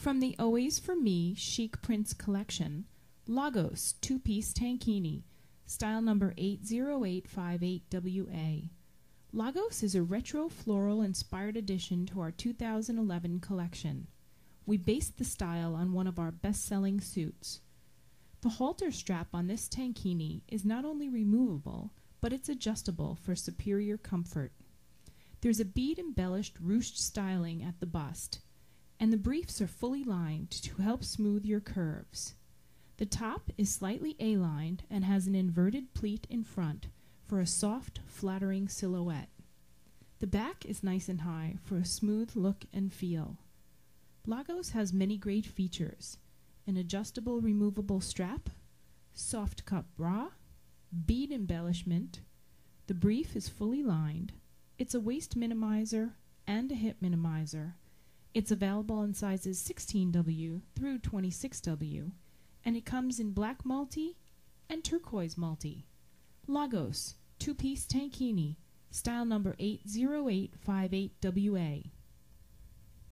From the Always For Me Chic Prints Collection, Lagos 2-piece tankini, style number 80858WA. Lagos is a retro floral inspired addition to our 2011 collection. We based the style on one of our best-selling suits. The halter strap on this tankini is not only removable, but it's adjustable for superior comfort. There's a bead-embellished ruched styling at the bust, and the briefs are fully lined to help smooth your curves. The top is slightly A-lined and has an inverted pleat in front for a soft, flattering silhouette. The back is nice and high for a smooth look and feel. Lagos has many great features: an adjustable removable strap, soft cup bra, bead embellishment, the brief is fully lined, it's a waist minimizer and a hip minimizer. It's available in sizes 16W through 26W, and it comes in black multi and turquoise multi. Lagos 2-piece tankini, style number 80858WA.